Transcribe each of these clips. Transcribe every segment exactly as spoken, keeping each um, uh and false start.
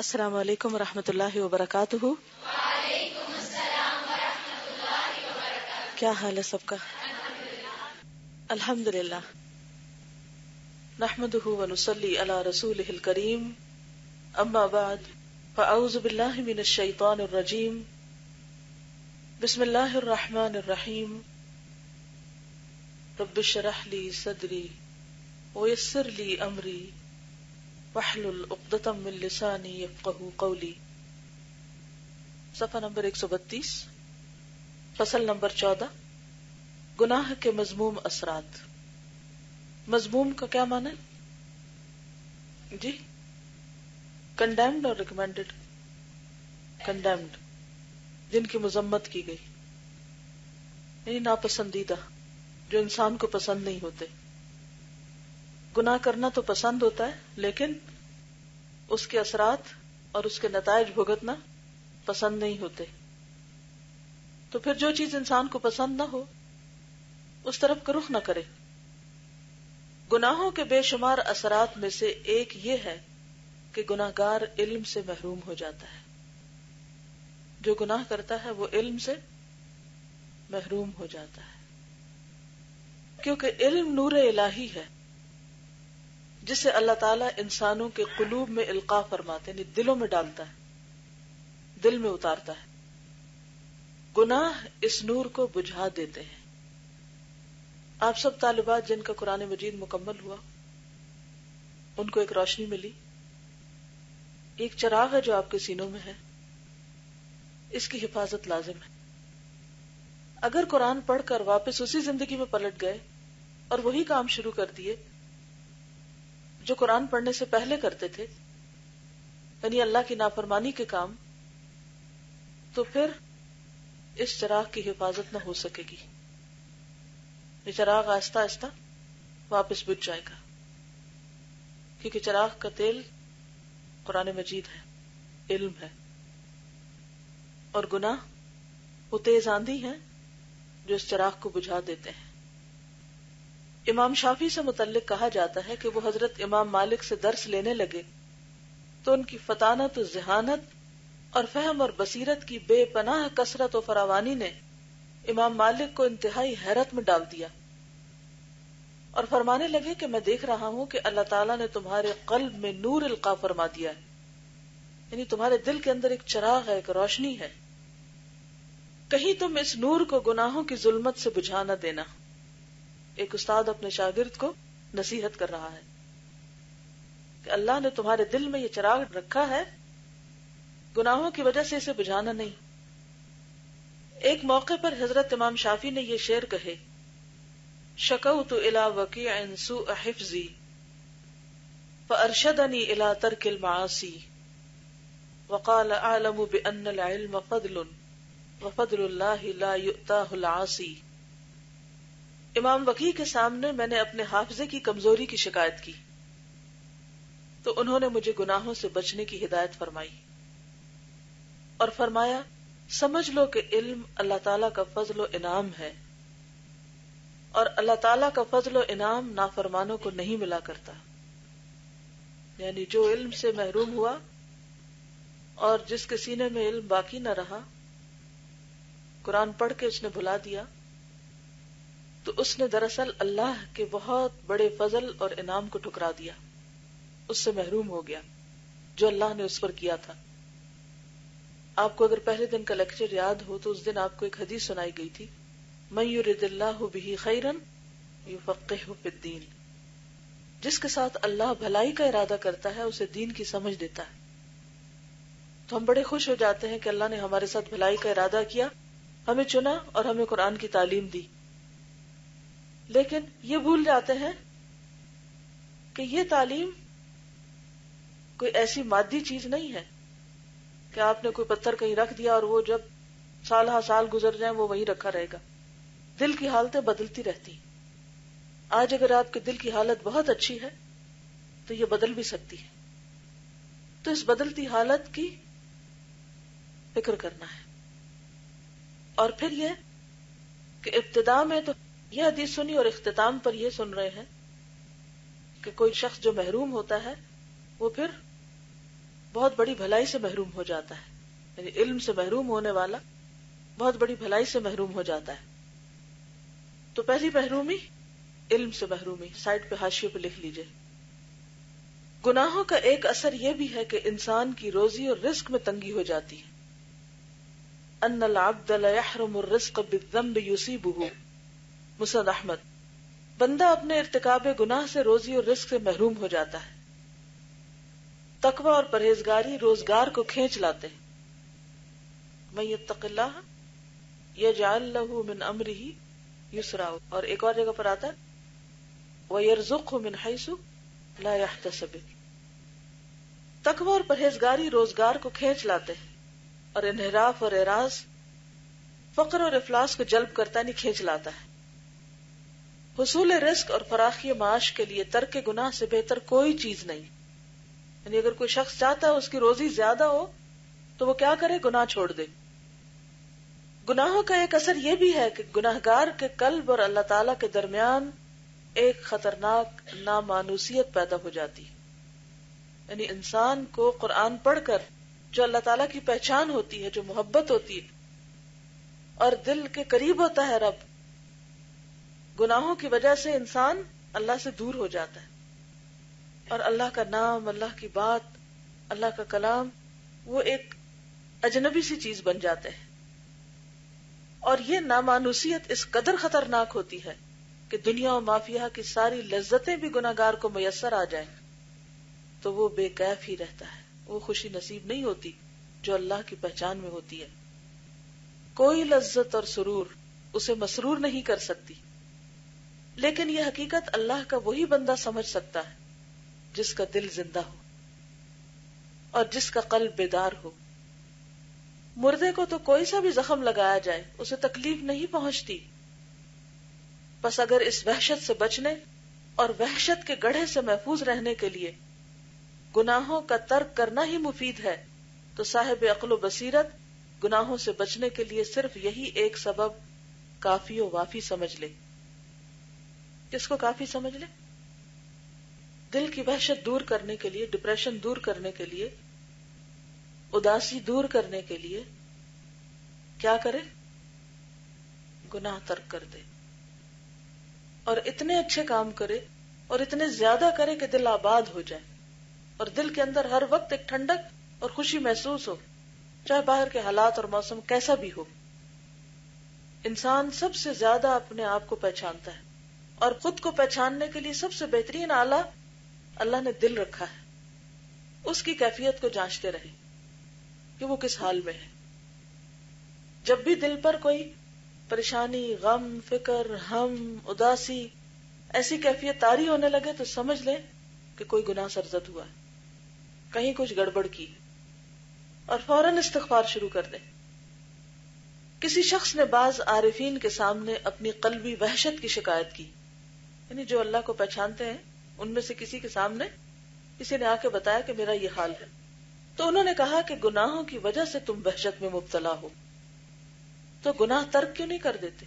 अस्सलाम वालेकुम रहमतुल्लाहि व बरकातुहू। वालेकुम अस्सलाम व रहमतुल्लाहि व बरकातुहू। क्या हाल है सबका? अल्हम्दुलिल्लाह। नहमदुहू व नुसल्ली अला रसूलिहिल करीम। अम्मा बाद फअऊज़ु बिल्लाहि मिनश शैतानिर रजीम। बिस्मिल्लाहिर रहमानिर रहीम। रब्बिश्रह ली सदरी व यस्सिर ली अमरी वहलुल उक़्दतम मिन लिसानी यफ़क़हू क़ौली। सफ़ा नंबर एक सौ बत्तीस, फ़सल नंबर चौदह, गुनाह के मज़मूम असरात। मज़मूम का क्या माना है जी? कंडेम्ड और रिकमेंडेड? कंडेम्ड, जिनकी मुज़म्मत की गई, यानी नापसंदीदा, जो इंसान को पसंद नहीं होते। गुनाह करना तो पसंद होता है, लेकिन उसके असरात और उसके नताइज भुगतना पसंद नहीं होते। तो फिर जो चीज इंसान को पसंद ना हो, उस तरफ का रुख ना करे। गुनाहों के बेशुमार असरात में से एक ये है कि गुनाहगार इल्म से महरूम हो जाता है। जो गुनाह करता है वो इल्म से महरूम हो जाता है, क्योंकि इल्म नूर-ए इलाही है, जिसे अल्लाह ताला इंसानों के कुलूब में इल्का फरमाते हैं, दिलों में डालता है, दिल में उतारता है। गुनाह इस नूर को बुझा देते हैं। आप सब तालिबात जिनका कुरान मजीद मुकम्मल हुआ, उनको एक रोशनी मिली। एक चिराग है जो आपके सीनों में है, इसकी हिफाजत लाजिम है। अगर कुरान पढ़कर वापस उसी जिंदगी में पलट गए और वही काम शुरू कर दिए जो कुरान पढ़ने से पहले करते थे, यानी अल्लाह की नाफरमानी के काम, तो फिर इस चिराग की हिफाजत न हो सकेगी। ये चिराग आहिस्ता आहिस्ता वापस बुझ जाएगा, क्योंकि चिराग का तेल कुरान मजीद है, इल्म है। और गुनाह वो तेज आंधी है जो इस चिराग को बुझा देते हैं। इमाम शाफी से मुतल्लिक कहा जाता है कि वो हजरत इमाम मालिक से दर्स लेने लगे तो उनकी फतानत, जहानत और फहम और बसीरत की बेपनाह कसरत और फरावानी ने इमाम मालिक को इंतहाई हैरत में डाल दिया और फरमाने लगे कि मैं देख रहा हूं कि अल्लाह ताला ने तुम्हारे कल्ब में नूर इल्का फरमा दिया है, यानी तुम्हारे दिल के अंदर एक चिराग है, एक रोशनी है। कहीं तुम इस नूर को गुनाहों की जुल्मत से बुझा न देना। एक उस्ताद अपने शागिर्द को नसीहत कर रहा है कि अल्लाह ने तुम्हारे दिल में ये चिराग रखा है, गुनाहों की वजह से इसे बुझाना नहीं। एक मौके पर हजरत इमाम शाफी ने ये शेर कहे, शकौतु इला वकीअन सूअ हिफ्जी फअरशदनी इला तर्किल माआसी वक़ाल आलमु बिअन्नल इल्म फ़दलुन व फ़दलुल्लाहि ला युताहुल आसी। इमाम वकी के सामने मैंने अपने हाफिजे की कमजोरी की शिकायत की, तो उन्होंने मुझे गुनाहों से बचने की हिदायत फरमाई और फरमाया, समझ लो कि इल्म अल्लाह ताला का फजल व इनाम है, और अल्लाह ताला का फजल व इनाम नाफरमानों को नहीं मिला करता। यानी जो इल्म से महरूम हुआ और जिसके सीने में इल्म बाकी न रहा, कुरान पढ़ के उसने भुला दिया, तो उसने दरअसल अल्लाह के बहुत बड़े फजल और इनाम को ठुकरा दिया, उससे महरूम हो गया जो अल्लाह ने उस पर किया था। आपको अगर पहले दिन का लेक्चर याद हो तो उस दिन आपको एक हदीस सुनाई गई थी, मन युरिदिल्लाहु बिही खैरन युफक्किहु फिद्दीन। जिसके साथ अल्लाह भलाई का इरादा करता है, उसे दीन की समझ देता है। तो हम बड़े खुश हो जाते हैं कि अल्लाह ने हमारे साथ भलाई का इरादा किया, हमें चुना और हमें कुरान की तालीम दी। लेकिन ये भूल जाते हैं कि ये तालीम कोई ऐसी मादी चीज नहीं है कि आपने कोई पत्थर कहीं रख दिया और वो जब साल हा साल गुजर जाए वो वहीं रखा रहेगा। दिल की हालतें बदलती रहती हैं। आज अगर आपके दिल की हालत बहुत अच्छी है तो ये बदल भी सकती है। तो इस बदलती हालत की फिक्र करना है। और फिर यह कि इब्तिदा में तो यह हदीस सुनी और इख्तिताम पर यह सुन रहे हैं कि कोई शख्स जो महरूम होता है वो फिर बहुत बड़ी भलाई से महरूम हो जाता है। यानी इल्म से महरूम होने वाला बहुत बड़ी भलाई से महरूम हो जाता है। तो पहली महरूमी इल्म से महरूमी। साइड पे हाशिए पे लिख लीजिए। गुनाहों का एक असर यह भी है कि इंसान की रोजी और रिस्क में तंगी हो जाती है। अन्नल अब्द ला यहरमु रिस्क बिज़्ज़म्ब युसीबुहु मुसद अहमद। बंदा अपने इर्तिकाबे गुनाह से रोजी और रिस्क से महरूम हो जाता है। तकवा और परहेजगारी रोजगार को खींच लाते हैं। मैं यत्तकिल्लाह यजअल लहू मिन अम्रिही युसरा। और एक और जगह पर आता है व यरज़ुक़हु मिन हैसु ला यहतसिब। तकवा और परहेजगारी रोजगार को खींच लाते हैं और इनहराफ और एराज फकर और इफलास को जल्ब करता नहीं खींच लाता है। हुसूल रिस्क और फराखी माश के लिए तर्क गुनाह से बेहतर कोई चीज नहीं। यानी अगर कोई शख्स चाहता है उसकी रोजी ज्यादा हो तो वो क्या करे? गुनाह छोड़ दे। गुनाहों का एक असर यह भी है कि गुनाहगार के कल्ब और अल्लाह ताला के दरमियान एक खतरनाक नामानुसियत पैदा हो जाती है। यानी इंसान को कुरान पढ़कर जो अल्लाह ताला की पहचान होती है, जो मोहब्बत होती है और दिल के करीब होता है रब, गुनाहों की वजह से इंसान अल्लाह से दूर हो जाता है। और अल्लाह का नाम, अल्लाह की बात, अल्लाह का कलाम वो एक अजनबी सी चीज बन जाते हैं। और ये नामानुसियत इस कदर खतरनाक होती है कि दुनिया और माफिया की सारी लज्जतें भी गुनाहगार को मयसर आ जाएं तो वो बेकैफ ही रहता है। वो खुशी नसीब नहीं होती जो अल्लाह की पहचान में होती है। कोई लज्जत और सुरूर उसे मसरूर नहीं कर सकती। लेकिन यह हकीकत अल्लाह का वही बंदा समझ सकता है जिसका दिल जिंदा हो और जिसका कल्ब बेदार हो। मुर्दे को तो कोई सा भी जख्म लगाया जाए उसे तकलीफ नहीं पहुंचती। बस अगर इस वहशत से बचने और वहशत के गढ़े से महफूज रहने के लिए गुनाहों का तर्क करना ही मुफीद है तो साहिब अक्ल बसीरत गुनाहों से बचने के लिए सिर्फ यही एक सबब काफी और वाफी समझ ले। किसको काफी समझ ले? दिल की वहशत दूर करने के लिए, डिप्रेशन दूर करने के लिए, उदासी दूर करने के लिए क्या करे? गुनाह तर्क कर दे। और इतने अच्छे काम करे और इतने ज्यादा करे कि दिल आबाद हो जाए और दिल के अंदर हर वक्त एक ठंडक और खुशी महसूस हो, चाहे बाहर के हालात और मौसम कैसा भी हो। इंसान सबसे ज्यादा अपने आप को पहचानता है और खुद को पहचानने के लिए सबसे बेहतरीन आला अल्लाह ने दिल रखा है। उसकी कैफियत को जांचते रहे कि वो किस हाल में है। जब भी दिल पर कोई परेशानी, गम, फिक्र, हम, उदासी ऐसी कैफियत तारी होने लगे तो समझ ले कि कोई गुनाह सरजद हुआ है, कहीं कुछ गड़बड़ की और फौरन इस्तिग़फ़ार शुरू कर दे। किसी शख्स ने बाज आरिफीन के सामने अपनी कल्बी वहशत की शिकायत की। यानी जो अल्लाह को पहचानते हैं उनमें से किसी के सामने किसी ने आके बताया कि मेरा ये हाल है। तो उन्होंने कहा कि गुनाहों की वजह से तुम वहशत में मुब्तला हो, तो गुनाह तर्क क्यों नहीं कर देते?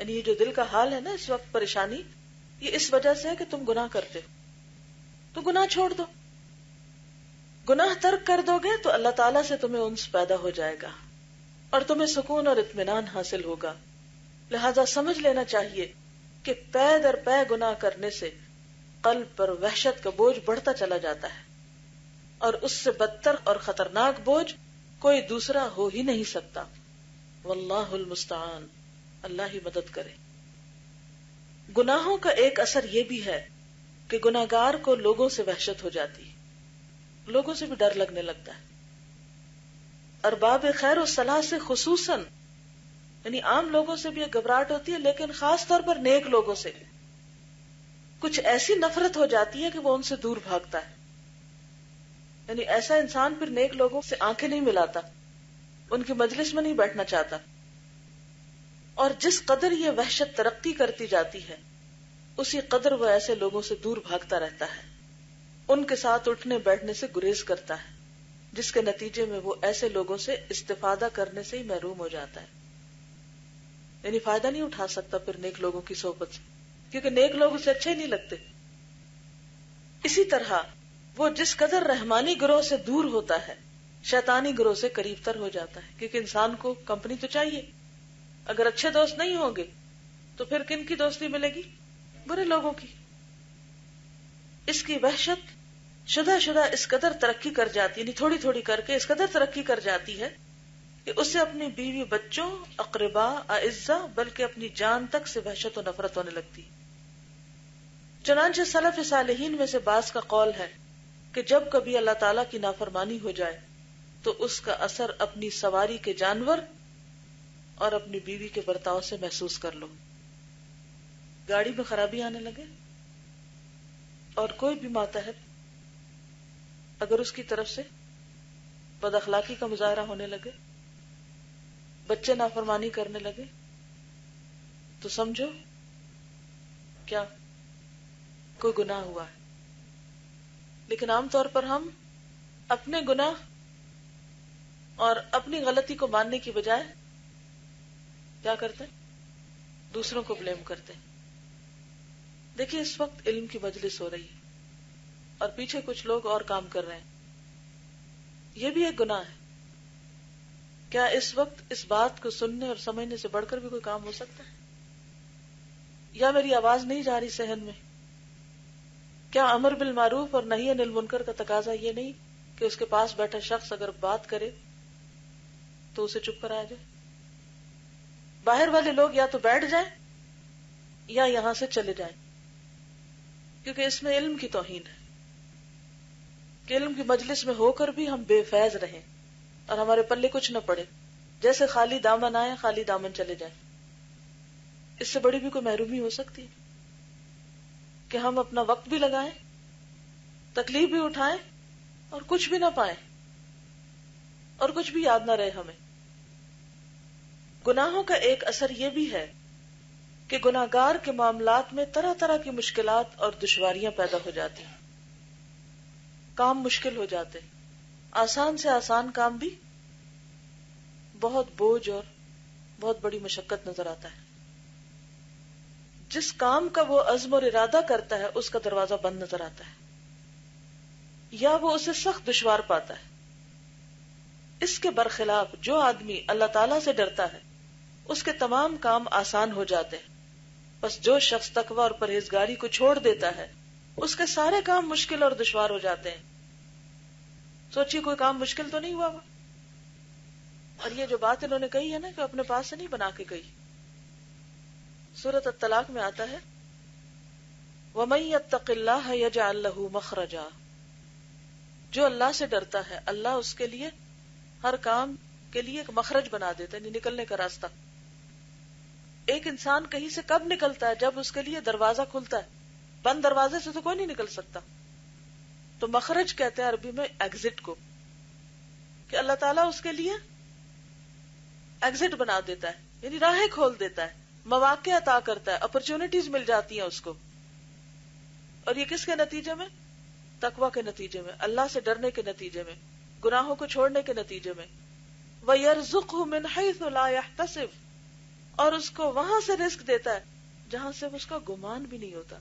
यानी ये जो दिल का हाल है ना इस वक्त, परेशानी, ये इस वजह से है कि तुम गुनाह करते हो, तो गुनाह छोड़ दो। गुनाह तर्क कर दोगे तो अल्लाह ताला से तुम्हें उन्स पैदा हो जाएगा और तुम्हें सुकून और इत्मीनान हासिल होगा। लिहाजा समझ लेना चाहिए कि पै दर पै गुनाह करने से कल्ब पर वहशत का बोझ बढ़ता चला जाता है और उससे बदतर और खतरनाक बोझ कोई दूसरा हो ही नहीं सकता। वल्लाहुल मुस्तान, अल्लाह ही मदद करे। गुनाहों का एक असर यह भी है कि गुनाहगार को लोगों से वहशत हो जाती है, लोगों से भी डर लगने लगता है। अरबाब खैर और सलाह से खुसूसन, यानी आम लोगों से भी घबराहट होती है लेकिन खास तौर पर नेक लोगों से कुछ ऐसी नफरत हो जाती है कि वो उनसे दूर भागता है। यानी ऐसा इंसान फिर नेक लोगों से आंखें नहीं मिलाता, उनकी मजलिस में नहीं बैठना चाहता। और जिस कदर ये वहशत तरक्की करती जाती है उसी कदर वह ऐसे लोगों से दूर भागता रहता है, उनके साथ उठने बैठने से गुरेज करता है, जिसके नतीजे में वो ऐसे लोगों से इस्तिफादा करने से ही महरूम हो जाता है। यानी फायदा नहीं उठा सकता फिर नेक लोगों की सोहबत से, क्योंकि नेक लोग उसे अच्छे नहीं लगते। इसी तरह वो जिस कदर रहमानी गिरोह से दूर होता है शैतानी गिरोह से करीब तर हो जाता है, क्योंकि इंसान को कंपनी तो चाहिए। अगर अच्छे दोस्त नहीं होंगे तो फिर किन की दोस्ती मिलेगी? बुरे लोगों की। इसकी वहशत शुदा शुदा इस कदर तरक्की कर जाती है, थोड़ी थोड़ी करके इस कदर तरक्की कर जाती है कि उससे अपनी बीवी, बच्चों, अकरबा, आइज्जा, बल्कि अपनी जान तक से वहशत और नफरत होने लगती। चुनांचे सलफ सालेहीन में से बास का कौल है कि जब कभी अल्लाह ताला की नाफरमानी हो जाए तो उसका असर अपनी सवारी के जानवर और अपनी बीवी के बर्ताव से महसूस कर लो। गाड़ी में खराबी आने लगे और कोई भी मातहत अगर उसकी तरफ से बदअखलाकी का मुजाहरा होने लगे, बच्चे नाफरमानी करने लगे, तो समझो क्या कोई गुनाह हुआ है। लेकिन आमतौर पर हम अपने गुनाह और अपनी गलती को मानने की बजाय क्या करते हैं? दूसरों को ब्लेम करते हैं। देखिए, इस वक्त इल्म की मजलिस हो रही है और पीछे कुछ लोग और काम कर रहे हैं, यह भी एक गुनाह है। क्या इस वक्त इस बात को सुनने और समझने से बढ़कर भी कोई काम हो सकता है? या मेरी आवाज नहीं जा रही सहन में? क्या अमर बिल मारूफ और नही अनिल मुनकर का तकाजा ये नहीं कि उसके पास बैठा शख्स अगर बात करे तो उसे चुप कराया जाए? बाहर वाले लोग या तो बैठ जाए या यहां से चले जाए, क्योंकि इसमें इल्म की तौहीन है कि इल्म की मजलिस में होकर भी हम बेफैज रहें और हमारे पल्ले कुछ न पड़े। जैसे खाली दामन आए खाली दामन चले जाए, इससे बड़ी भी कोई महरूमी हो सकती है कि हम अपना वक्त भी लगाएं, तकलीफ भी उठाएं और कुछ भी ना पाएं और कुछ भी याद ना रहे हमें। गुनाहों का एक असर यह भी है कि गुनाहगार के मामलात में तरह तरह की मुश्किलात और दुश्वारियां पैदा हो जाती हैं। काम मुश्किल हो जाते, आसान से आसान काम भी बहुत बोझ और बहुत बड़ी मशक्कत नजर आता है। जिस काम का वो अज़्म और इरादा करता है उसका दरवाजा बंद नजर आता है या वो उसे सख्त दुश्वार पाता है। इसके बरखिलाफ जो आदमी अल्लाह ताला से डरता है उसके तमाम काम आसान हो जाते हैं। बस जो शख्स तकवा और परहेजगारी को छोड़ देता है उसके सारे काम मुश्किल और दुश्वार हो जाते हैं। सोचिए, कोई काम मुश्किल तो नहीं हुआ वो? और ये जो बात इन्होंने कही है ना कि अपने पास से नहीं बना के गई, सूरत अत-तलाक में आता है वमन यत्तकिल्लाह यजअल लहू मखरजा। जो अल्लाह से डरता है अल्लाह उसके लिए हर काम के लिए एक मखरज बना देता है, निकलने का रास्ता। एक इंसान कहीं से कब निकलता है? जब उसके लिए दरवाजा खुलता है। बंद दरवाजे से तो कोई नहीं निकल सकता। तो मखरज कहते हैं अरबी में एग्जिट को, कि अल्लाह ताला उसके लिए एग्जिट बना देता है, यानी राहें खोल देता है, मवाके अता करता है, अपॉर्चुनिटीज मिल जाती हैं उसको। और ये किसके नतीजे में? तकवा के नतीजे में, अल्लाह से डरने के नतीजे में, गुनाहों को छोड़ने के नतीजे में। वयरज़ुक़हु मिन हैसु ला यहतसिब, और उसको वहां से रिस्क देता है जहां से उसका गुमान भी नहीं होता,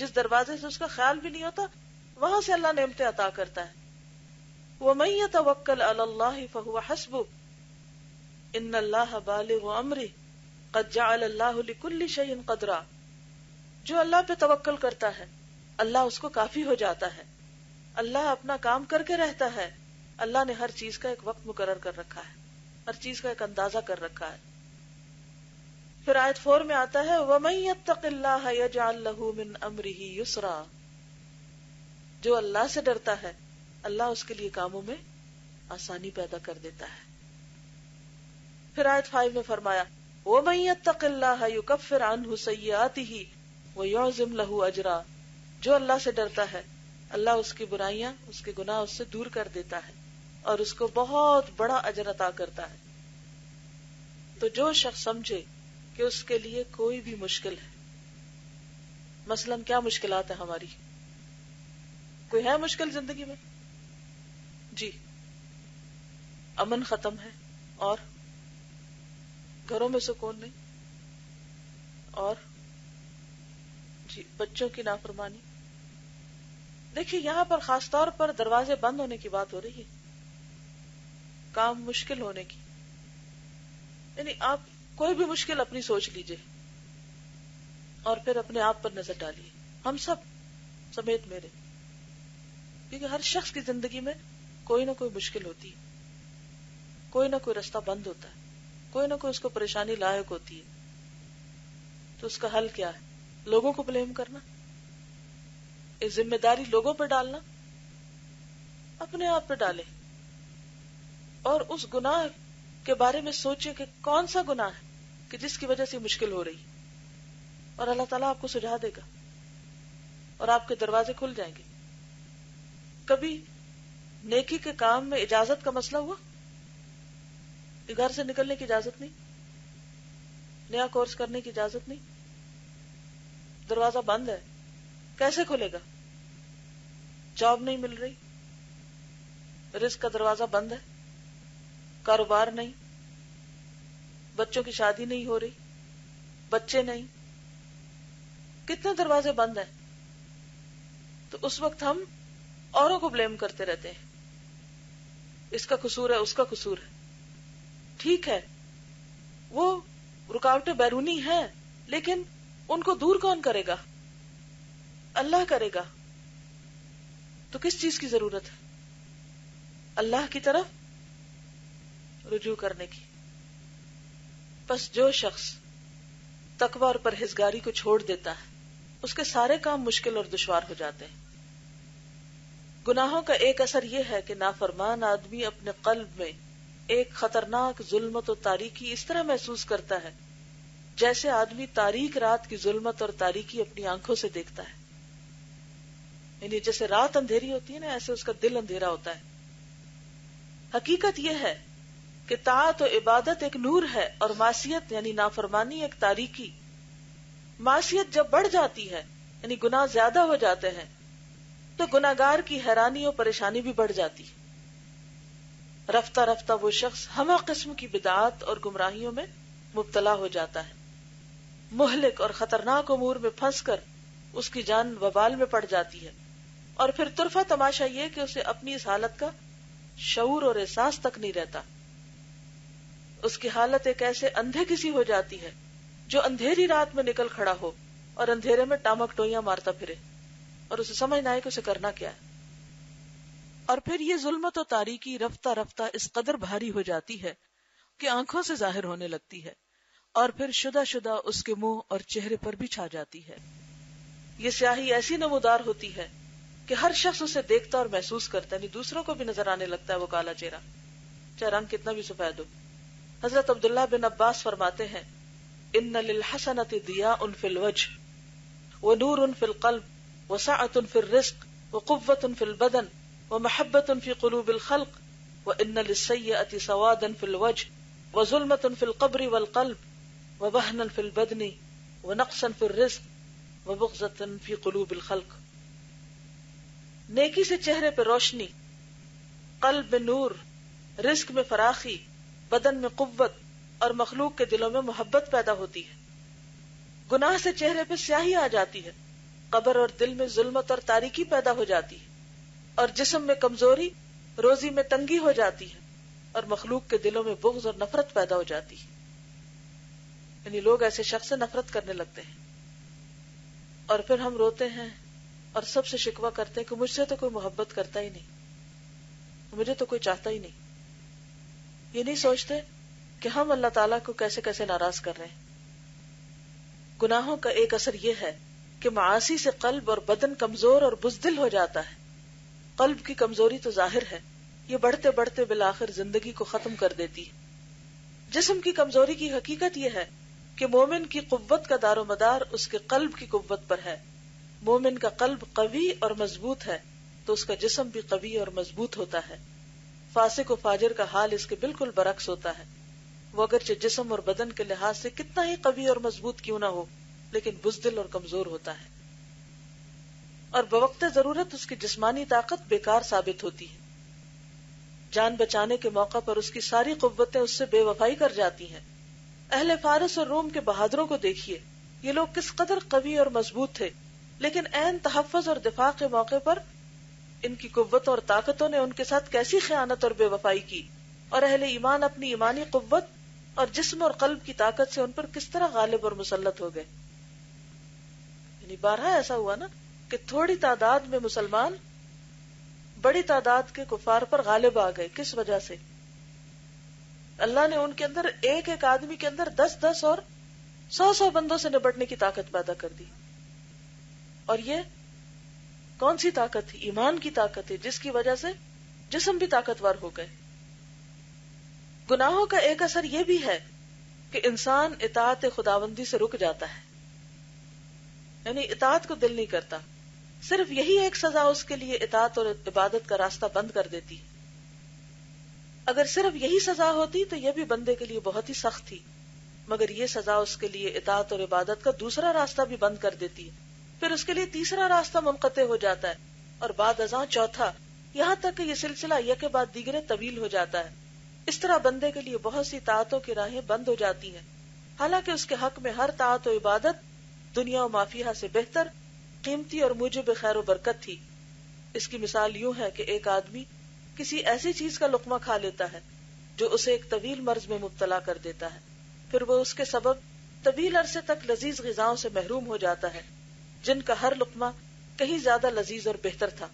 जिस दरवाजे से उसका ख्याल भी नहीं होता, वहां से अल्लाह नेमतें अता करता है। वमन यतवक्कल अलल्लाह फहुव हस्बुह इन्नल्लाह बालिगु अम्रिह क़द जअल अल्लाहु लिकुल्लि शैइन क़दरा। जो अल्लाह पे तवक्कल करता है अल्लाह उसको काफी हो जाता है। अल्लाह अपना काम करके रहता है। अल्लाह ने हर चीज का एक वक्त मुकर्रर कर रखा है, हर चीज का एक अंदाजा कर रखा है। फिर आयत फोर में आता है वमन यत्तक़िल्लाह यजअल लहू मिन अम्रिही युसरा। जो अल्लाह से डरता है अल्लाह उसके लिए कामों में आसानी पैदा कर देता है। फिर आयत फाइव में फरमाया वमन यत्तक़िल्लाह युकफ़िर अन्हु सय्यिआतिही व युअज़्ज़िम लहू अजरा। जो अल्लाह से डरता है अल्लाह उसकी बुराइयां, उसके गुनाह उससे दूर कर देता है और उसको बहुत बड़ा अजर अता करता है। तो जो शख्स समझे कि उसके लिए कोई भी मुश्किल है, मसलन क्या मुश्किलात है हमारी? कोई है मुश्किल जिंदगी में? जी, अमन खत्म है और घरों में सुकून नहीं, और जी बच्चों की नाफरमानी, देखिए यहाँ पर खास तौर पर दरवाजे बंद होने की बात हो रही है, काम मुश्किल होने की। यानी आप कोई भी मुश्किल अपनी सोच लीजिए और फिर अपने आप पर नजर डालिए, हम सब समेत मेरे, क्योंकि हर शख्स की जिंदगी में कोई ना कोई मुश्किल होती है, कोई ना कोई रास्ता बंद होता है, कोई ना कोई उसको परेशानी लायक होती है। तो उसका हल क्या है? लोगों को ब्लेम करना, इस जिम्मेदारी लोगों पर डालना, अपने आप पर डालें और उस गुनाह के बारे में सोचें कि कौन सा गुनाह है कि जिसकी वजह से मुश्किल हो रही, और अल्लाह ताला आपको सुझा देगा और आपके दरवाजे खुल जाएंगे। कभी नेकी के काम में इजाजत का मसला हुआ, घर से निकलने की इजाजत नहीं, नया कोर्स करने की इजाजत नहीं, दरवाजा बंद है, कैसे खुलेगा? जॉब नहीं मिल रही, रिस्क का दरवाजा बंद है, कारोबार नहीं, बच्चों की शादी नहीं हो रही, बच्चे नहीं, कितने दरवाजे बंद हैं। तो उस वक्त हम औरों को ब्लेम करते रहते हैं, इसका कसूर है, उसका कसूर है। ठीक है, वो रुकावटें बैरूनी हैं, लेकिन उनको दूर कौन करेगा? अल्लाह करेगा। तो किस चीज की जरूरत है? अल्लाह की तरफ रुजू करने की। बस जो शख्स तकवा और परहेजगारी को छोड़ देता है उसके सारे काम मुश्किल और दुश्वार हो जाते हैं। गुनाहों का एक असर यह है कि नाफरमान आदमी अपने कल्ब में एक खतरनाक जुल्मत और तारीकी इस तरह महसूस करता है जैसे आदमी तारीक रात की जुल्मत और तारीकी अपनी आंखों से देखता है। यानी जैसे रात अंधेरी होती है ना, ऐसे उसका दिल अंधेरा होता है। हकीकत यह है कि ताअत और इबादत एक नूर है और मासियत यानी नाफरमानी एक तारीकी। मासियत जब बढ़ जाती है यानी गुनाह ज्यादा हो जाते हैं तो गुनाहगार की हैरानी और परेशानी भी बढ़ जाती है। रफ्ता रफ्ता वो शख्स हमा किस्म की बिदात और गुमराहियों में मुब्तला हो जाता है। मुहलिक और खतरनाक उमूर में फंस कर उसकी जान वबाल में पड़ जाती है और फिर तुरफा तमाशा ये कि उसे अपनी इस हालत का शऊर और एहसास तक नहीं रहता। उसकी हालत एक ऐसे अंधे किसी हो जाती है जो अंधेरी रात में निकल खड़ा हो और अंधेरे में टामक टोइयां मारता फिरे और उसे समझ ना आए कि उसे करना क्या है। और फिर ये जुल्मत और तारीकी रफ्ता रफ्ता इस कदर भारी हो जाती है कि आंखों से जाहिर होने लगती है और फिर शुदा शुदा उसके मुंह और चेहरे पर भी छा जाती है। ये स्याही ऐसी नमोदार होती है कि हर शख्स उसे देखता और महसूस करता है, दूसरों को भी नजर आने लगता है वो काला चेहरा, चाहे रंग कितना भी सफेद हो। हजरत अब्दुल्लाह बिन अब्बास फरमाते हैं, इन्ना लिल हसनति दियाउन फिल वज्ह व नूरुन फिल कल्ब व सअतुन फिर रिस्क व कुव्वतुन फिल बदन व महब्बतुन फी कुलूबिल खल्क व इन्ना लिस्सय्यअति सवादन फिल वज्ह व जुल्मतुन फिल कब्र वल कल्ब व वहनन फिल बदन व नक्सन फिर रिस्क व बुग़्ज़तन फी कुलूबिल खल्क। नेकी से चेहरे पर रोशनी, कल्ब में नूर, रिस्क में फराखी, बदन में कुव्वत और मखलूक के दिलों में मोहब्बत पैदा होती है। गुनाह से चेहरे पर स्याही आ जाती है, कब्र और दिल में जुल्मत और तारीकी पैदा हो जाती है और जिस्म में कमजोरी, रोजी में तंगी हो जाती है और मखलूक के दिलों में बुग़्ज़ और नफरत पैदा हो जाती है। यानी लोग ऐसे शख्स से नफरत करने लगते हैं और फिर हम रोते हैं और सबसे शिकवा करते हैं कि मुझसे तो कोई मोहब्बत करता ही नहीं, मुझे तो कोई चाहता ही नहीं। ये नहीं सोचते कि हम अल्लाह ताला को कैसे कैसे नाराज कर रहे हैं। गुनाहों का एक असर यह है कि मासी से कल्ब और बदन कमजोर और बुजदिल हो जाता है। कल्ब की कमजोरी तो जाहिर है, ये बढ़ते बढ़ते बिलाखिर जिंदगी को खत्म कर देती है। जिस्म की कमजोरी की हकीकत यह है कि मोमिन की कुव्वत का दारोमदार उसके कल्ब की कुव्वत पर है। मोमिन का कल्ब कवी और मजबूत है तो उसका जिस्म भी कवी और मजबूत होता है। फासिक और फाजिर का हाल इसके बिल्कुल बरक्स होता है। वो अगरचे जिस्म और बदन के लिहाज से कितना ही कवी और मजबूत क्यों ना हो, लेकिन बुजदिल और कमजोर होता है और बवक्ते जरूरत उसकी जिस्मानी ताकत बेकार साबित होती है। जान बचाने के मौका पर उसकी सारी कुव्वतें उससे बेवफाई कर जाती हैं। अहले फारस और रोम के बहादुरों को देखिए, ये लोग किस कदर कवी और मजबूत थे, लेकिन ऐन तहफ्फुज़ और दिफा के मौके पर इनकी कुव्वत और ताकतों ने उनके साथ कैसी खयानत और बेवफाई की, और अहले ईमान अपनी ईमानी कुव्वत और जिस्म और कल्ब की ताकत से उन पर किस तरह गालिब और मुसल्लत हो गए। यानी बारहा ऐसा हुआ ना कि थोड़ी तादाद में मुसलमान बड़ी तादाद के कुफार पर गालिब आ गए। किस वजह से? अल्लाह ने उनके अंदर एक एक आदमी के अंदर दस दस और सौ सौ बंदों से निपटने की ताकत पैदा कर दी। और ये कौन सी ताकत है? ईमान की ताकत है, जिसकी वजह से जिस्म भी ताकतवर हो गए। गुनाहों का एक असर यह भी है कि इंसान इताअत खुदावंदी से रुक जाता है, यानी इताअत को दिल नहीं करता। सिर्फ यही एक सजा उसके लिए इताअत और इबादत का रास्ता बंद कर देती है। अगर सिर्फ यही सजा होती तो यह भी बंदे के लिए बहुत ही सख्त थी, मगर यह सजा उसके लिए इताअत और इबादत का दूसरा रास्ता भी बंद कर देती है। फिर उसके लिए तीसरा रास्ता मुनक़ते हो जाता है और बाद अज़ां चौथा, यहाँ तक कि ये सिलसिला एक के बाद दीगरे तवील हो जाता है। इस तरह बंदे के लिए बहुत सी ताअतों की राहें बंद हो जाती हैं। हालांकि उसके हक में हर ताअत और इबादत दुनिया और माफिया से बेहतर कीमती और मूजिब खैर व बरकत थी। इसकी मिसाल यूं है कि एक आदमी किसी ऐसी चीज का लुकमा खा लेता है जो उसे एक तवील मर्ज में मुब्तला कर देता है, फिर वो उसके सबब तवील अरसे तक लजीज ग़िज़ाओं से महरूम हो जाता है, जिनका हर लुकमा कहीं ज्यादा लजीज और बेहतर था।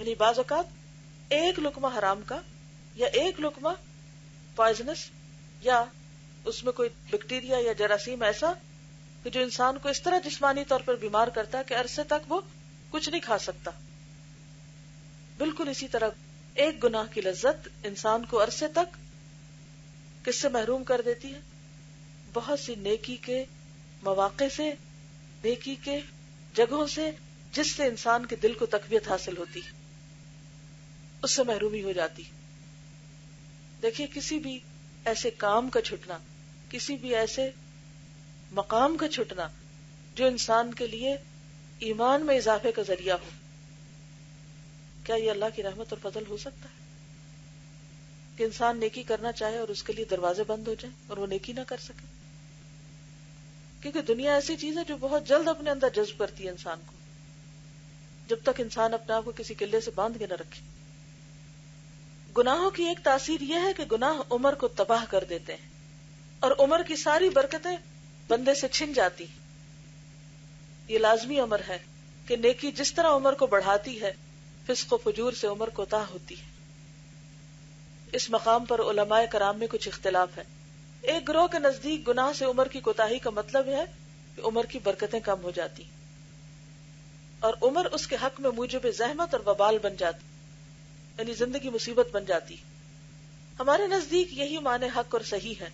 यानी बाज़ औक़ात एक लुकमा हराम का या एक लुकमा पॉइजनस या उसमें कोई बैक्टीरिया या जरासीम ऐसा कि जो इंसान को इस तरह जिस्मानी तौर पर बीमार करता है कि अरसे तक वो कुछ नहीं खा सकता। बिल्कुल इसी तरह एक गुनाह की लज्जत इंसान को अरसे तक किससे महरूम कर देती है? बहुत सी नेकी के मौक़े से, नेकी के जगहों से, जिससे इंसान के दिल को तकवीत हासिल होती है, उससे महरूमी हो जाती है। देखिए, किसी भी ऐसे काम का छुटना, किसी भी ऐसे मकाम का छुटना जो इंसान के लिए ईमान में इजाफे का जरिया हो, क्या ये अल्लाह की रहमत और फजल हो सकता है कि इंसान नेकी करना चाहे और उसके लिए दरवाजे बंद हो जाए और वो नेकी ना कर सके? क्योंकि दुनिया ऐसी चीज है जो बहुत जल्द अपने अंदर जज्ब करती है इंसान को, जब तक इंसान अपने आप को किसी किले से बांध के न रखे। गुनाहों की एक तासीर यह है कि गुनाह उम्र को तबाह कर देते हैं और उम्र की सारी बरकतें बंदे से छिन जाती। ये लाजमी अमर है कि नेकी जिस तरह उम्र को बढ़ाती है, फिस्क फजूर से उम्र को ताह होती है। इस मकाम पर उलमाए कराम में कुछ इख्तिलाफ है। एक ग्रोह के नजदीक गुनाह से उम्र की कोताही का मतलब है कि उम्र की बरकतें कम हो जाती और उम्र उसके हक में मूजिब जहमत और बबाल बन जाती, यानी जिंदगी मुसीबत बन जाती। हमारे नजदीक यही माने हक और सही है,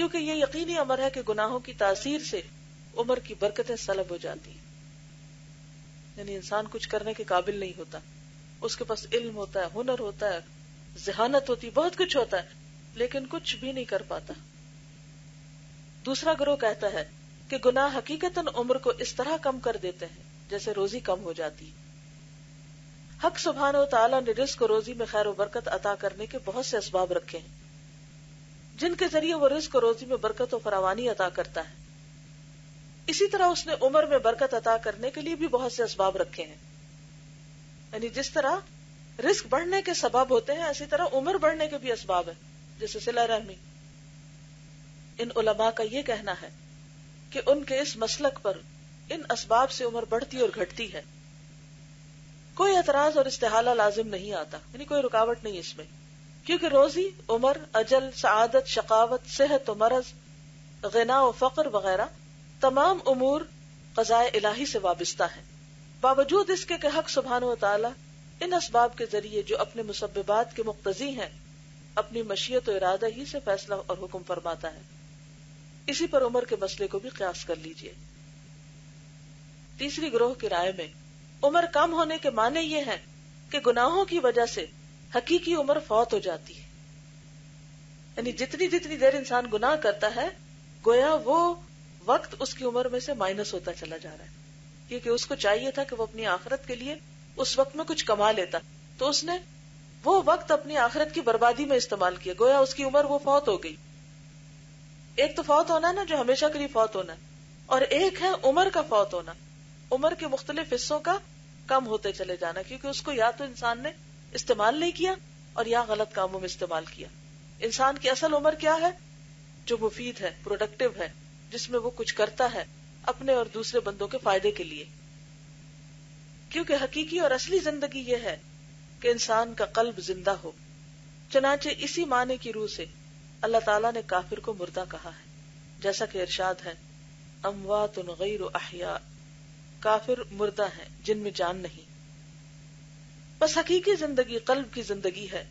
क्योंकि ये यकीनी अमर है कि गुनाहों की तासीर से उम्र की बरकतें सलब हो जाती, यानी इंसान कुछ करने के काबिल नहीं होता। उसके पास इल्म होता है, हुनर होता है, जहानत होती, बहुत कुछ होता है, लेकिन कुछ भी नहीं कर पाता। दूसरा ग्रोह कहता है कि गुनाह हकीकतन उम्र को इस तरह कम कर देते हैं जैसे रोजी कम हो जाती। हक सुभान व तआला ने रिस्क और रोजी में खैर व बरकत अता करने के बहुत से असबाब रखे हैं, जिनके जरिए वो रिस्क और रोजी में बरकत और फरावानी अता करता है। इसी तरह उसने उम्र में बरकत अता करने के लिए भी बहुत से असबाब रखे हैं, यानी जिस तरह रिस्क बढ़ने के सबब होते हैं, इसी तरह उम्र बढ़ने के भी असबाब है, जैसे सिला रहमी। इन उलमा का ये कहना है कि उनके इस मसलक पर इन असबाब से उम्र बढ़ती और घटती है। कोई एतराज और इस्तेहाला लाजिम नहीं आता, यानी कोई रुकावट नहीं इसमें, क्योंकि रोजी, उम्र, अजल, सआदत, शकावत, सेहत और मरज, गिना और फकर वगैरह तमाम उमूर क़ज़ाए इलाही से वाबस्ता है। बावजूद इसके कि हक सुबहान व तआला इन असबाब के जरिए जो अपने मुसब्बिबात के मुक्तजी हैं, अपनी मशीयत और इरादा ही से फैसला और हुक्म फरमाता है। इसी पर उम्र के मसले को भी क़यास कर लीजिए। तीसरी ग्रोह की राय में उम्र कम होने के माने ये हैं कि गुनाहों की वजह से हकीकी उम्र फौत हो जाती है, यानी जितनी जितनी देर इंसान गुनाह करता है, गोया वो वक्त उसकी उम्र में से माइनस होता चला जा रहा है। क्योंकि उसको चाहिए था कि वो अपनी आखिरत के लिए उस वक्त में कुछ कमा लेता, तो उसने वो वक्त अपनी आखिरत की बर्बादी में इस्तेमाल किया, गोया उसकी उम्र वो फौत हो गई। एक तो फौत होना ना जो हमेशा के लिए फौत होना, और एक है उम्र का फौत होना, उम्र के मुख्तलिफ हिस्सों का कम होते चले जाना, क्योंकि उसको या तो इंसान ने इस्तेमाल नहीं किया और या गलत कामों में इस्तेमाल किया। इंसान की असल उम्र क्या है? जो मुफीद है, प्रोडक्टिव है, जिसमें वो कुछ करता है अपने और दूसरे बंदों के फायदे के लिए। क्योंकि हकीकी और असली जिंदगी ये है कि इंसान का कल्ब जिंदा हो। चनाचे इसी माने की रूह से अल्लाह ताला ने काफिर को मुर्दा कहा है, जैसा कि इरशाद है अमवातुन गैरु अहया, काफिर मुर्दा है जिनमें जान नहीं। बस हकीकी जिंदगी कल्ब की जिंदगी है,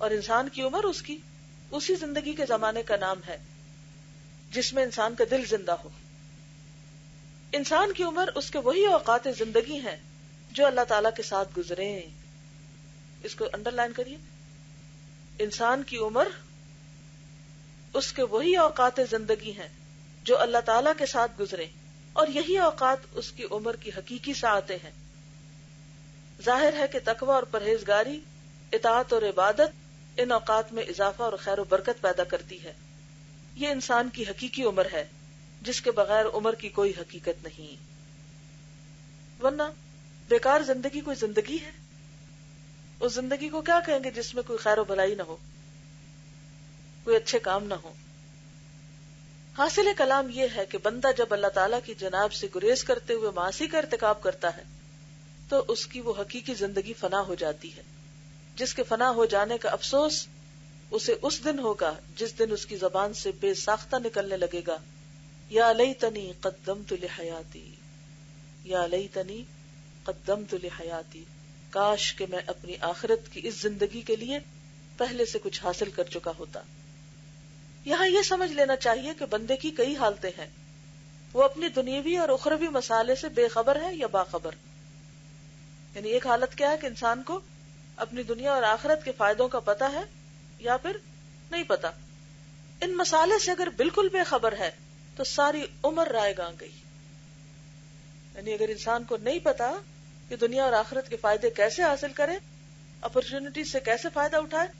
और इंसान की उम्र उसकी उसी जिंदगी के जमाने का नाम है जिसमें इंसान का दिल जिंदा हो। इंसान की उम्र उसके वही औकात जिंदगी हैं जो अल्लाह ताला के साथ गुजरे। इसको अंडरलाइन करिए, इंसान की उम्र उसके वही औकात जिंदगी हैं जो अल्लाह ताला के साथ गुजरे, और यही औकात उसकी उम्र की हकीकी साते हैं। जाहिर है कि तकवा और परहेजगारी, इताअत और इबादत, इन औकात में इजाफा और खैर व बरकत पैदा करती है। ये इंसान की हकीकी उम्र है जिसके बगैर उम्र की कोई हकीकत नहीं। वरना बेकार जिंदगी कोई जिंदगी है? उस जिंदगी को क्या कहेंगे जिसमें कोई खैर व भलाई ना हो, कोई अच्छे काम ना हो। हासिल कलाम यह है कि बंदा जब अल्लाह ताला की जनाब से गुरेज करते हुए मासी का इर्तिकाब करता है तो उसकी वो हकीकी जिंदगी फना हो जाती है, जिसके फना हो जाने का अफसोस उसे उस दिन होगा जिस दिन उसकी जबान से बेसाख्ता निकलने लगेगा या लैतनी क़द्दमतु लिहयाती, या लैतनी क़द्दमतु लिहयाती, काश के मैं अपनी आखिरत की इस जिंदगी के लिए पहले से कुछ हासिल कर चुका होता। यहाँ यह समझ लेना चाहिए कि बंदे की कई हालतें हैं। वो अपनी दुनियावी और उखरवी मसाले से बेखबर है या बाखबर। यानी एक हालत क्या है कि इंसान को अपनी दुनिया और आखिरत के फायदों का पता है या फिर नहीं पता। इन मसाले से अगर बिल्कुल बेखबर है तो सारी उम्र राय गांग गई। यानी अगर इंसान को नहीं पता कि दुनिया और आखिरत के फायदे कैसे हासिल करे, अपॉर्चुनिटी से कैसे फायदा उठाए,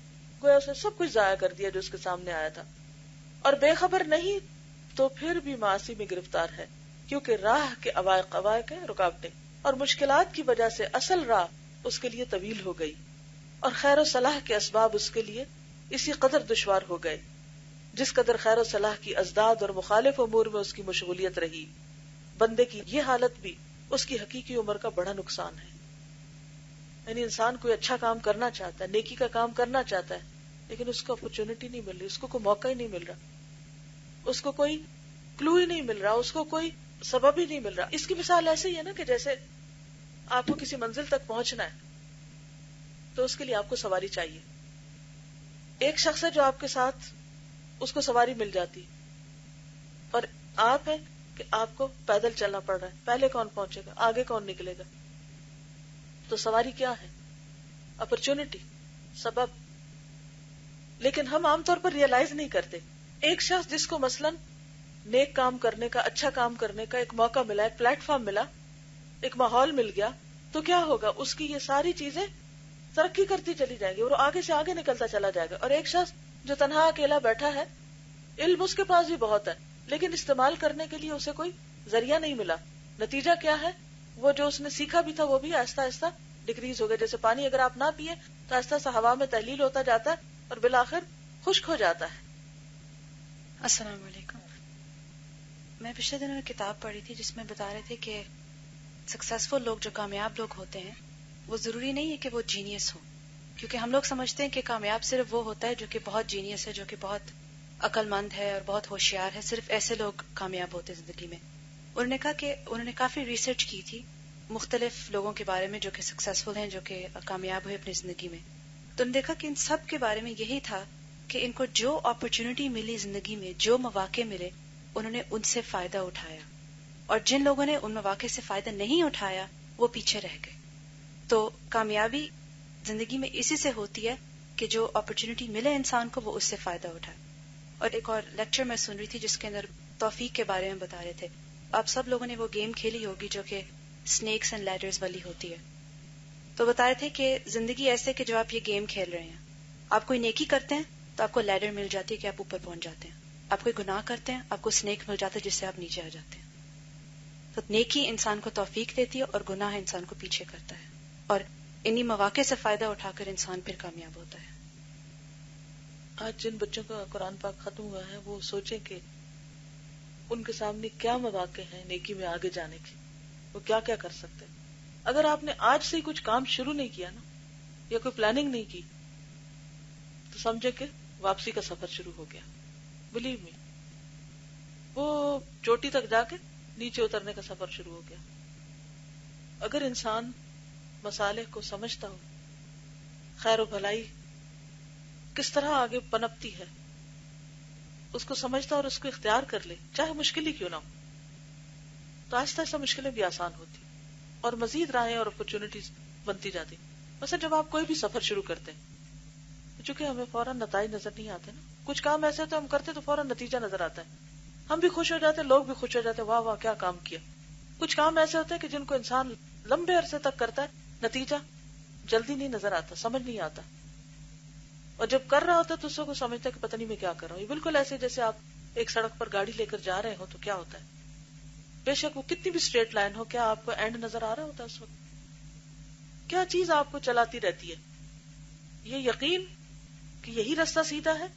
गोया उसने सब कुछ जाया कर दिया जो उसके सामने आया था। और बेखबर नहीं तो फिर भी मासी में गिरफ्तार है, क्योंकि राह के अवाइक अवाइक है रुकावटें और मुश्किलात की वजह से असल राह उसके लिए तवील हो गई और खैर और सलाह के असबाब उसके लिए इसी कदर दुश्वार हो गए जिस कदर खैर और सलाह की अजदाद और मुखालिफ उमूर में उसकी मशगूलियत रही। बंदे की ये हालत भी उसकी हकीकी उम्र का बड़ा नुकसान है। यानी इंसान कोई अच्छा काम करना चाहता है, नेकी का काम करना चाहता है, लेकिन उसको अपॉर्चुनिटी नहीं मिल रही, उसको कोई मौका ही नहीं मिल रहा, उसको कोई क्लू ही नहीं मिल रहा, उसको कोई सबब ही नहीं मिल रहा। इसकी मिसाल ऐसे ही है ना कि जैसे आपको किसी मंजिल तक पहुंचना है तो उसके लिए आपको सवारी चाहिए। एक शख्स है जो आपके साथ, उसको सवारी मिल जाती और आप है कि आपको पैदल चलना पड़ रहा है। पहले कौन पहुंचेगा, आगे कौन निकलेगा? तो सवारी क्या है? अपॉर्चुनिटी, सबब। लेकिन हम आमतौर पर रियलाइज नहीं करते। एक शख्स जिसको मसलन नेक काम करने का, अच्छा काम करने का एक मौका मिला, एक प्लेटफॉर्म मिला, एक माहौल मिल गया, तो क्या होगा? उसकी ये सारी चीजें तरक्की करती चली जाएंगी और आगे से आगे निकलता चला जाएगा। और एक शख्स जो तन्हा अकेला बैठा है, इल्म उसके पास भी बहुत है लेकिन इस्तेमाल करने के लिए उसे कोई जरिया नहीं मिला। नतीजा क्या है? वो जो उसने सीखा भी था वो भी आहिस्ता आहिस्ता डिक्रीज हो गया। जैसे पानी अगर आप ना पिए तो आहिस्ता सा हवा में तहलील होता जाता है और बिल आखिर खुश्क हो जाता है। अस्सलाम वालेकुम। मैं पिछले दिनों एक किताब पढ़ी थी जिसमें बता रहे थे कि सक्सेसफुल लोग, जो कामयाब लोग होते हैं, वो जरूरी नहीं है कि वो जीनियस हो, क्योंकि हम लोग समझते हैं कि कामयाब सिर्फ वो होता है जो कि बहुत जीनियस है, जो कि बहुत अक्लमंद है और बहुत होशियार है। सिर्फ ऐसे लोग कामयाब होते हैं जिंदगी में। उन्होंने कहा कि उन्होंने काफी रिसर्च की थी मुख्तलिफ लोगों के बारे में जो कि सक्सेसफुल हैं, जो कि कामयाब हुए अपनी जिंदगी में। तो उन्होंने देखा कि इन सब के बारे में यही था कि इनको जो अपॉर्चुनिटी मिली जिंदगी में, जो मौके मिले, उन्होंने उनसे फायदा उठाया, और जिन लोगों ने उन मौके से फायदा नहीं उठाया वो पीछे रह गए। तो कामयाबी जिंदगी में इसी से होती है कि जो अपॉर्चुनिटी मिले इंसान को वो उससे फायदा उठाए। और एक और लेक्चर मैं सुन रही थी जिसके अंदर तौफीक के बारे में बता रहे थे। आप सब लोगों ने वो गेम खेली होगी जो कि स्नेक्स एंड लैडर्स वाली होती है। तो बता रहे थे कि जिंदगी ऐसे कि जो आप ये गेम खेल रहे हैं, आप कोई नेकी करते हैं तो आपको लैडर मिल जाती है कि आप ऊपर पहुंच जाते हैं, आप कोई गुनाह करते हैं आपको स्नेक मिल जाता है जिससे आप नीचे आ जाते हैं। तो नेकी इंसान को तौफीक देती है और गुनाह इंसान को पीछे करता है, और इन्हीं मौके से फायदा उठाकर इंसान फिर कामयाब होता है। आज जिन बच्चों का कुरान पाक खत्म हुआ है वो सोचे कि उनके सामने क्या मौके हैं नेकी में आगे जाने के, वो क्या क्या कर सकते हैं। अगर आपने आज से कुछ काम शुरू नहीं किया ना, या कोई प्लानिंग नहीं की, तो समझे कि वापसी का सफर शुरू हो गया। बिलीव मी, वो चोटी तक जाके नीचे उतरने का सफर शुरू हो गया। अगर इंसान मसाले को समझता हो, खैर और भलाई किस तरह आगे पनपती है उसको समझता और उसको इख्तियार कर ले, चाहे मुश्किल ही क्यों ना हो, तो आहिस्ता आहिस्ता मुश्किलें भी आसान होती और मजीद राहें और अपॉर्चुनिटीज बनती जाती। वैसे जब आप कोई भी सफर शुरू करते हैं, चूंकि हमें फौरन नताइज नजर नहीं आते ना, कुछ काम ऐसे तो हम करते तो फौरन नतीजा नजर आता है, हम भी खुश हो जाते, लोग भी खुश हो जाते, वाह वाह क्या काम किया। कुछ काम ऐसे होते हैं कि जिनको इंसान लंबे अरसे तक करता है, नतीजा जल्दी नहीं नजर आता, समझ नहीं आता, और जब कर रहा होता है तो उसको समझता है कि पता नहीं मैं क्या कर रहा हूँ। बिल्कुल ऐसे जैसे आप एक सड़क पर गाड़ी लेकर जा रहे हो तो क्या होता है, बेशक वो कितनी भी स्ट्रेट लाइन हो, क्या आपको एंड नजर आ रहा होता है उस वक्त? क्या चीज आपको चलाती रहती है? ये यकीन कि यही रास्ता सीधा है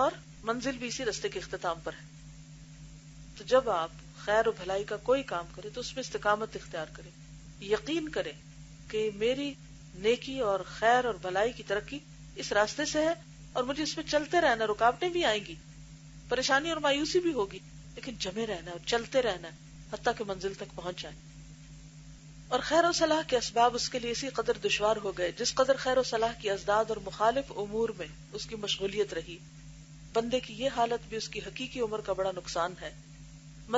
और मंजिल भी इसी रास्ते के इख्तिताम पर है। तो जब आप खैर और भलाई का कोई काम करें तो उसमें इस्तिकामत इख्तियार करें, यकीन करें कि मेरी नेकी और खैर और भलाई की तरक्की इस रास्ते से है और मुझे इसमें चलते रहना। रुकावटें भी आएंगी, परेशानी और मायूसी भी होगी, लेकिन जमे रहना और चलते रहना हत्ता कि मंजिल तक पहुंच जाए। और खैर और सलाह के असबाब उसके लिए इसी कदर दुश्वार हो गए जिस कदर खैर और सलाह की अजदाद और मुखालिफ उमूर में उसकी मशगूलियत रही। बंदे की ये हालत भी उसकी हकीकी उम्र का बड़ा नुकसान है।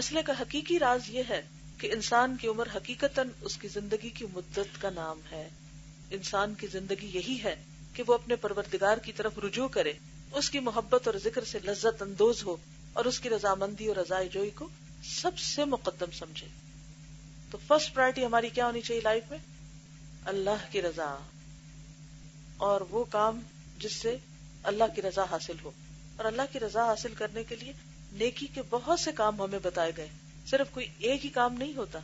मसले का हकीकी राज ये है कि इंसान की उम्र हकीकतन उसकी जिंदगी की मुद्दत का नाम है। इंसान की जिंदगी यही है कि वो अपने परवरदिगार की तरफ रुजू करे, उसकी मोहब्बत और जिक्र से लज्जत अंदोज हो और उसकी रजामंदी और रजाईजोई को सबसे मुकद्दम समझे। तो फर्स्ट प्रायोरिटी हमारी क्या होनी चाहिए लाइफ में? अल्लाह की रजा, और वो काम जिससे अल्लाह की रजा हासिल हो। और अल्लाह की रजा हासिल करने के लिए नेकी के बहुत से काम हमें बताए गए, सिर्फ कोई एक ही काम नहीं होता,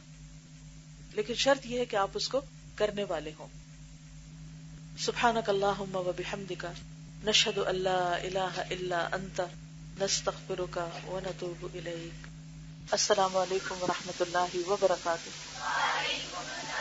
लेकिन शर्त यह है कि आप उसको करने वाले हों। सुभानक अल्लाहुम्मा व बिहम्दिका नशहदु अल्ला इलाहा इल्ला अंत नस्तगफिरुका व नतूबु इलैक। अस्सलामु अलैकुम व रहमतुल्लाहि व बरकातुहू।